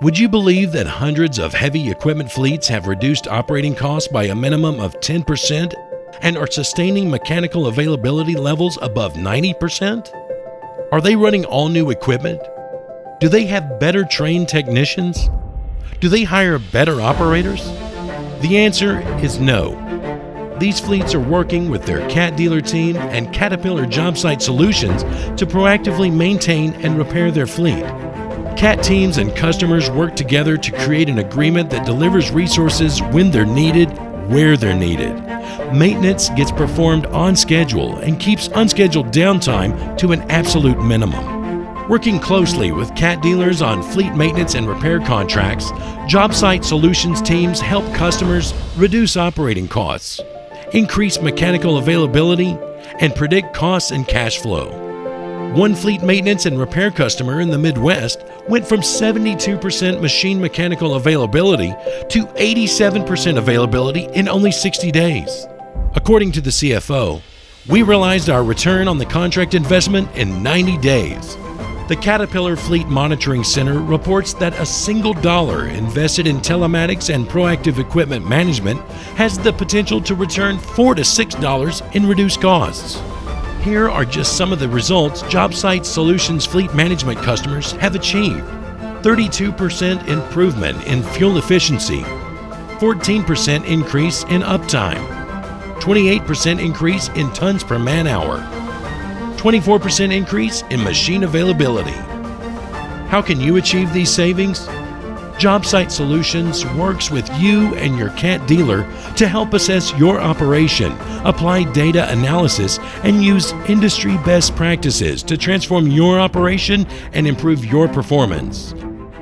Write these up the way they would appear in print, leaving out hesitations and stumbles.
Would you believe that hundreds of heavy equipment fleets have reduced operating costs by a minimum of 10% and are sustaining mechanical availability levels above 90%? Are they running all new equipment? Do they have better trained technicians? Do they hire better operators? The answer is no. These fleets are working with their Cat dealer team and Caterpillar Job Site Solutions to proactively maintain and repair their fleet. Cat teams and customers work together to create an agreement that delivers resources when they're needed, where they're needed. Maintenance gets performed on schedule and keeps unscheduled downtime to an absolute minimum. Working closely with Cat dealers on fleet maintenance and repair contracts, Job Site Solutions teams help customers reduce operating costs, increase mechanical availability, and predict costs and cash flow. One fleet maintenance and repair customer in the Midwest went from 72% machine mechanical availability to 87% availability in only 60 days. According to the CFO, "We realized our return on the contract investment in 90 days." The Caterpillar Fleet Monitoring Center reports that a single dollar invested in telematics and proactive equipment management has the potential to return $4 to $6 in reduced costs. Here are just some of the results Job Site Solutions fleet management customers have achieved: 32% improvement in fuel efficiency, 14% increase in uptime, 28% increase in tons per man hour, 24% increase in machine availability. How can you achieve these savings? Job Site Solutions works with you and your Cat dealer to help assess your operation, apply data analysis, and use industry best practices to transform your operation and improve your performance.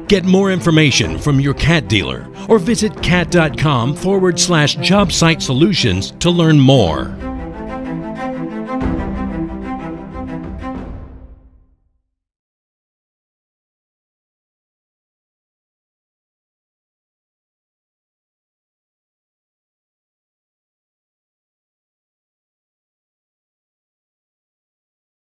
Get more information from your Cat dealer or visit cat.com/JobSiteSolutions to learn more.